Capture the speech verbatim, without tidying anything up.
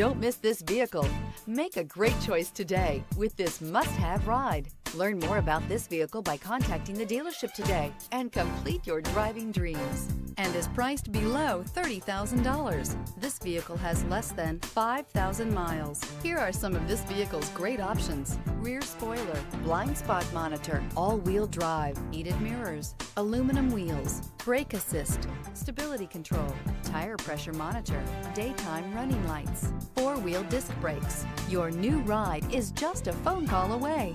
Don't miss this vehicle. Make a great choice today with this must-have ride. Learn more about this vehicle by contacting the dealership today and complete your driving dreams. And is priced below thirty thousand dollars. This vehicle has less than five thousand miles. Here are some of this vehicle's great options: rear spoiler, blind spot monitor, all-wheel drive, heated mirrors, aluminum wheels, brake assist, stability control, tire pressure monitor, daytime running lights, four-wheel disc brakes. Your new ride is just a phone call away.